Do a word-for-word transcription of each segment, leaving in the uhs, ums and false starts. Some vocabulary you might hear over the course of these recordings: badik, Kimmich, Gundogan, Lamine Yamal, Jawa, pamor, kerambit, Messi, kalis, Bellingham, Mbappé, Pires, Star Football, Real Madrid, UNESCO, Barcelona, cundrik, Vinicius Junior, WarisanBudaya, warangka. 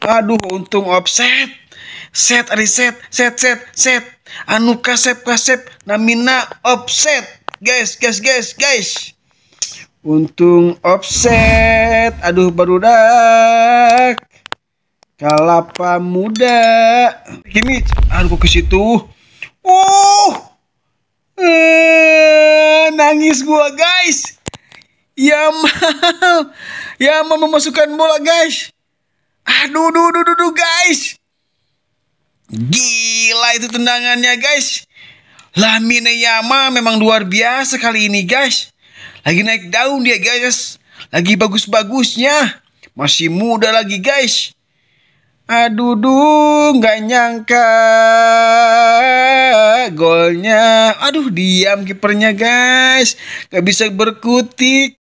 Aduh, untung offset. Set reset, set set set. Anu kasep kasep namina offset. Guys, guys, guys, guys. Untung offset. Aduh barudak. Kalapa muda. Kimmich, aduh ke situ. Uh. Uh, nangis gua, guys. Yamal. Yamal memasukkan bola, guys. Aduh, duh, duh, duh, duh, guys. Gila itu tendangannya, guys. Lamine Yamal memang luar biasa kali ini, guys. Lagi naik daun dia, guys. Lagi bagus-bagusnya. Masih muda lagi, guys. Aduh, duh, gak nyangka golnya. Aduh, diam kipernya, guys. Gak bisa berkutik.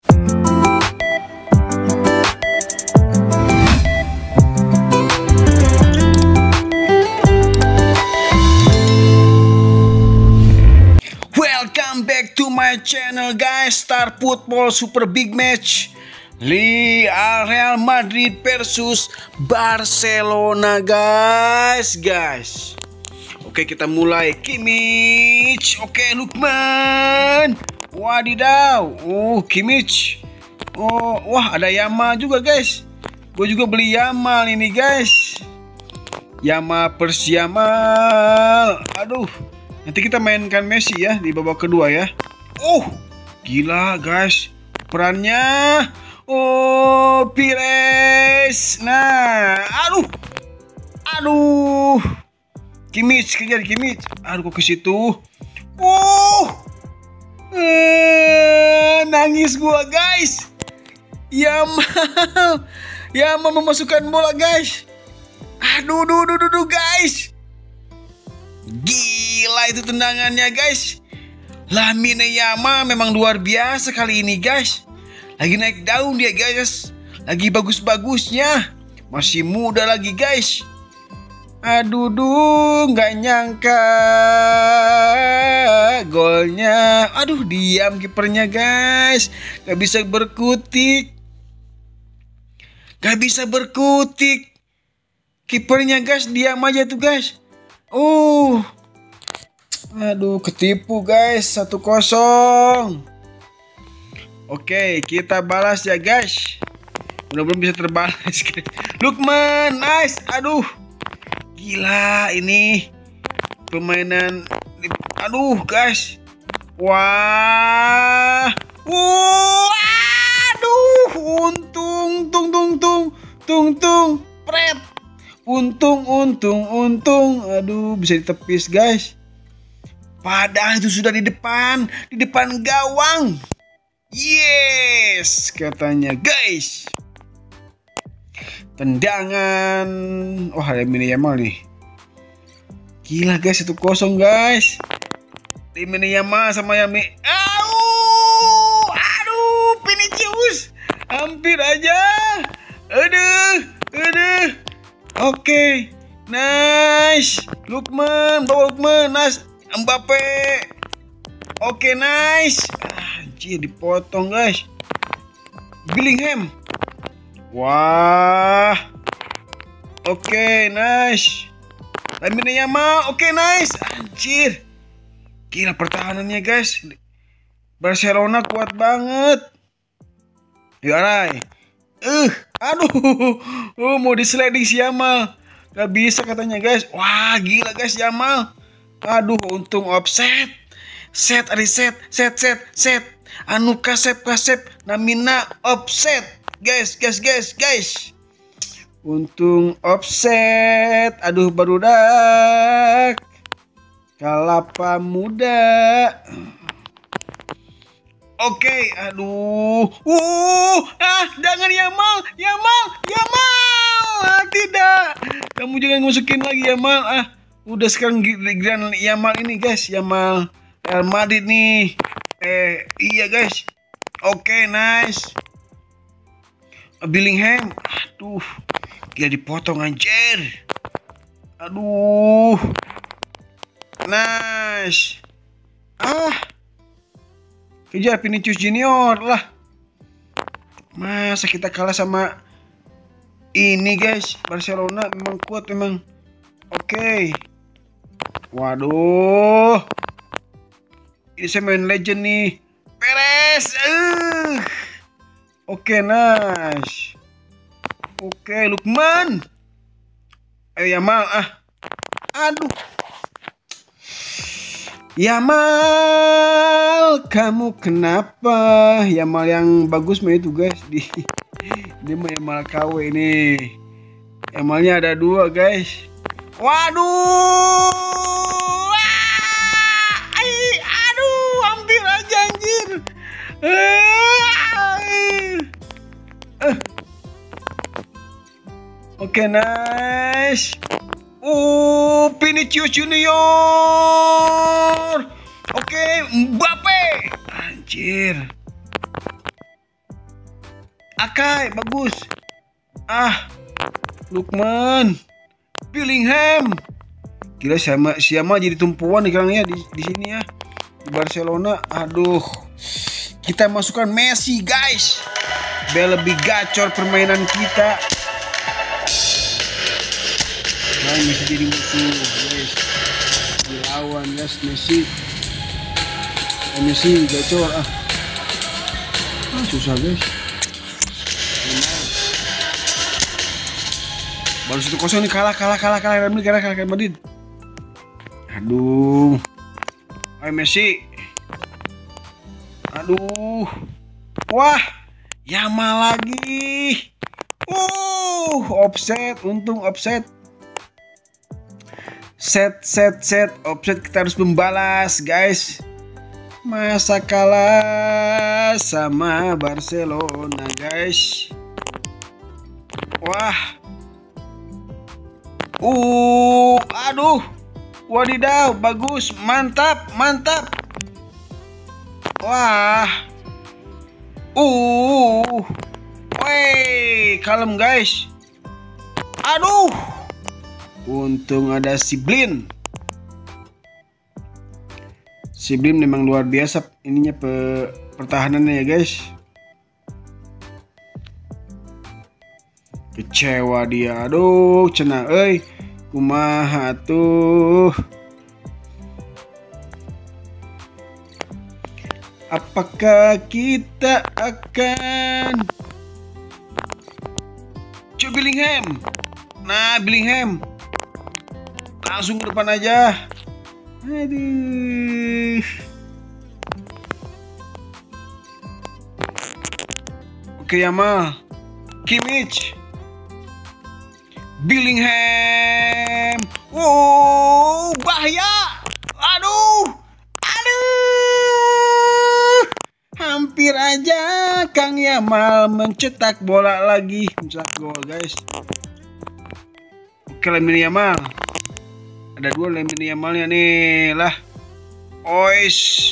Channel guys, Star Football Super Big Match Real Madrid versus Barcelona guys, guys. Oke, kita mulai. Kimmich, oke Lukman. Wadidaw, oh Kimmich. Oh, wah ada Yamal juga guys. Gue juga beli Yamal ini guys. Yamal Pers Yamal. Aduh, nanti kita mainkan Messi ya di babak kedua ya. Oh, gila guys, perannya. Oh, Pires. Nah, aduh, aduh, Kimmich kejar Kimmich. Aduh, kok ke situ. Oh, eh, nangis gua guys. Yamal, Yamal memasukkan bola guys. Aduh, duh, duh, duh, duh, guys. Gila itu tendangannya guys. Lamine Yamal memang luar biasa kali ini guys. Lagi naik daun dia guys. Lagi bagus-bagusnya. Masih muda lagi guys. Aduh duh, gak nyangka golnya. Aduh, diam kipernya guys. Gak bisa berkutik. Gak bisa berkutik kipernya guys, diam aja tuh guys. Oh, aduh, ketipu guys, satu kosong. Oke, kita balas ya guys. Mudah-mudahan bisa terbalas guys. Lukman, nice. Aduh, gila ini permainan. Aduh guys, wah, uh, aduh, untung, tung, tung, tung, tung, tung, pret, untung, untung, untung. Aduh, bisa ditepis guys. Padahal itu sudah di depan, di depan gawang. Yes, katanya guys. Tendangan, wah ada Lamine Yamal nih. Gila guys, satu kosong guys. Lamine Yamal sama Yami. Aduh, aduh, Vinicius, hampir aja. Aduh, aduh. Oke, okay. Nice. Lukman, bawa Lukman, nice. Mbappé. Oke, okay, nice. Anjir, dipotong, guys. Bellingham. Wah. Oke, okay, nice. Lamine Yamal. Oke, okay, nice. Anjir. Gila pertahanannya, guys. Barcelona kuat banget. Yuk, Arai. Eh, uh, aduh. Uh, mau disliding si Yamal. Gak bisa katanya, guys. Wah, gila, guys, Yamal. Aduh, untung offset. Set reset, set set set. Anu kasep kasep namina offset. Guys, guys, guys, guys. Untung offset. Aduh barudak. Kalapa muda. Oke, okay, aduh. Uh, ah, jangan Yamal, Yamal, Yamal. Ah, tidak. Kamu jangan masukin lagi Yamal, ah. Udah sekarang giliran Yamal ini guys. Yamal Real Madrid nih. Eh iya guys. Oke, okay, nice. Bellingham. Aduh, dia dipotong anjir. Aduh, nice. Ah, kejar Vinicius Junior lah. Masa kita kalah sama ini guys, Barcelona memang kuat memang. Oke okay. Waduh, ini saya main legend nih, Pires. uh. Oke okay, nice. Oke okay, Lukman. Ayo Yamal ah. Aduh, Yamal, kamu kenapa? Yamal yang bagus main itu guys. Di ini mah Yamal K W ini. Yamalnya ada dua guys. Waduh. Ay, aduh, hampir aja anjir. Oke okay, nice. Oh, Vinicius Junior. Oke, okay, Mbappé. Anjir. Akai, bagus. Ah, Lukman. Bellingham. Gila, sama siapa jadi tumpuan nih kayaknya di, di sini ya. Di Barcelona. Aduh. Kita masukkan Messi, guys. Biar lebih gacor permainan kita. Messi jadi musuh guys, dilawan guys. Messi eh, Messi gacor ah. ah susah guys. Baru satu kosong nih, kalah kalah kalah kalah Real Madrid, kalah Real Madrid. Aduh, ayo Messi. Aduh, wah Yamal lagi. Uh offset, untung offset. Set, set, set, offset, kita harus membalas guys. Masa kalah sama Barcelona guys. Wah. Uh, aduh. Wadidaw, bagus, mantap, mantap. Wah. Uh. Wey, kalem guys. Aduh. Untung ada si Blin. Si Blin memang luar biasa ininya pe, pertahanannya ya guys. Kecewa dia. Aduh, cenah euy. Kumaha tuh? Apakah kita akan coba Bellingham? Nah, Bellingham langsung ke depan aja. Aduh. Oke Yamal, Kimmich, Bellingham. Wow, bahaya. Aduh, aduh. Hampir aja Kang Yamal mencetak bola lagi, mencetak gol guys. Oke Lamine Yamal. Ada dua Lamine Yamalnya nih lah. Ois.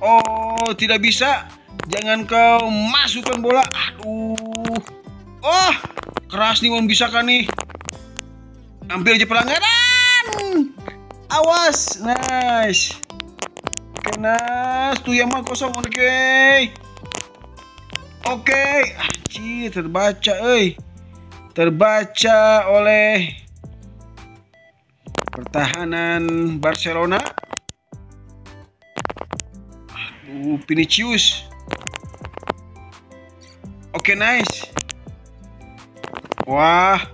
Oh, tidak bisa. Jangan kau masukkan bola. Aduh. Oh, keras nih, wong bisa kan nih. Hampir aja pelanggaran. Awas. Nice. Kenas tuh Yamal kosong. Oke. Okay. Oke. Okay. Anjir, terbaca euy. Terbaca oleh pertahanan Barcelona. Aduh, Vinicius. Oke okay, nice. Wah,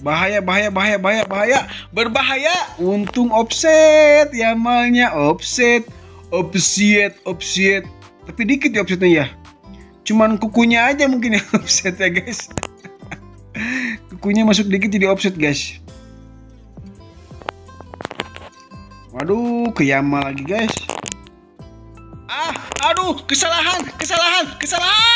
bahaya bahaya bahaya bahaya bahaya, berbahaya. Untung offset, Yamalnya offset, offset offset. Tapi dikit ya offsetnya ya. Cuman kukunya aja mungkin yang offset ya guys. Kukunya masuk dikit jadi offset guys. Waduh, ke Yamal lagi guys. Ah, aduh, kesalahan, kesalahan, kesalahan.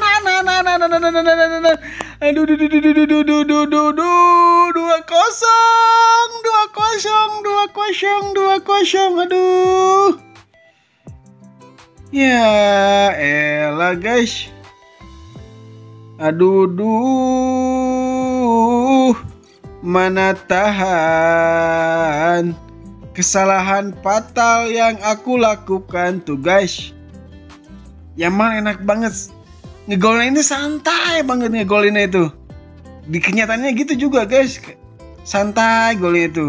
Nah, nah, nah, nah, nah, nah, nah. Aduh, duh, duh, duh, duh, duh, duh, duh, duh, duh, dua kosong, dua kosong, dua kosong, dua kosong. Aduh. Ya, elah guys. Aduh, duh. Mana tahan kesalahan fatal yang aku lakukan tuh guys. Yamal enak banget ngegolinnya, santai banget ngegolinnya itu. di kenyataannya gitu juga guys, santai golnya itu.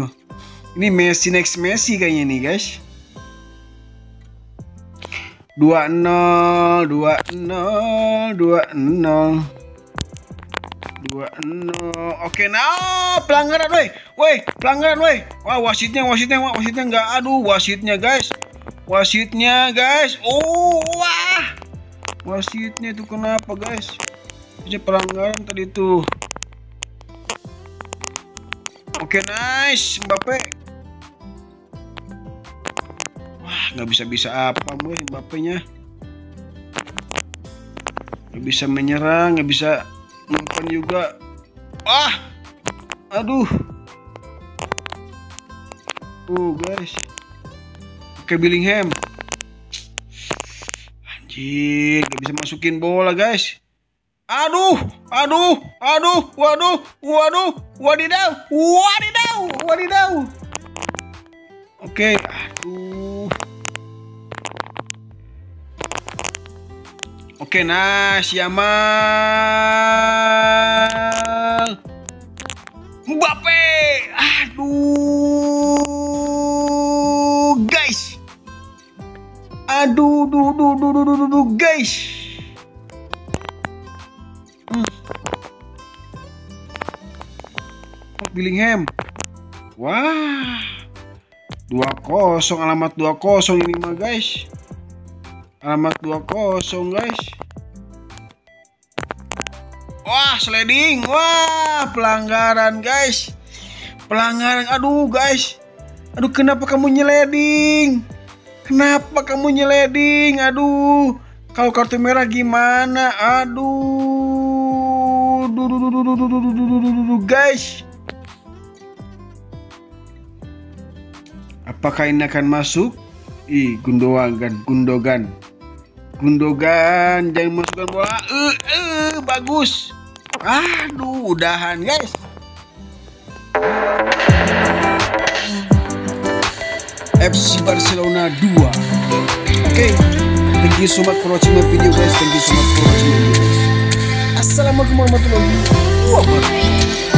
Ini Messi next Messi kayaknya nih guys. Dua nol dua nol dua nol dua nol. Oke, nah pelanggaran woi, woi pelanggaran woi. Wah wasitnya wasitnya wasitnya nggak, aduh wasitnya guys, wasitnya guys. Oh wah wasitnya itu kenapa guys? Ini pelanggaran tadi tuh. Oke nice Mbappé. Wah nggak bisa bisa apa boy Mbappé-nya. Nggak bisa menyerang, nggak bisa umpan juga. Wah aduh. Tuh guys. Oke Bellingham. Anjir nggak bisa masukin bola guys. Aduh, aduh, aduh, waduh, waduh, wadidaw, wadidaw, wadidaw. Oke, aduh. Oke, nice Yamal. Mbappé. Aduh, guys. Aduh, duh, duh, duh, duh, duh, duh, guys. Bellingham. Wah. dua kosong, alamat dua kosong ini mah guys. Alamat dua kosong guys. Wah, sliding. Wah, pelanggaran guys. Pelanggaran. Aduh, guys. Aduh, kenapa kamu nyeleding? Kenapa kamu nyeleding? Aduh. Kalau kartu merah gimana? Aduh. Duh, duh, duh, duh, duh, duh, duh, duh, duh, guys. Apakah ini akan masuk? Ih, Gundogan, Gundogan. Gundogan, jangan masukkan bola. Eh, eh, bagus. Aduh, udahan, guys. F C Barcelona dua. Oke. Okay. Thank you so much for watching my video, guys. Thank you so much for watching my video. Assalamualaikum warahmatullahi wabarakatuh.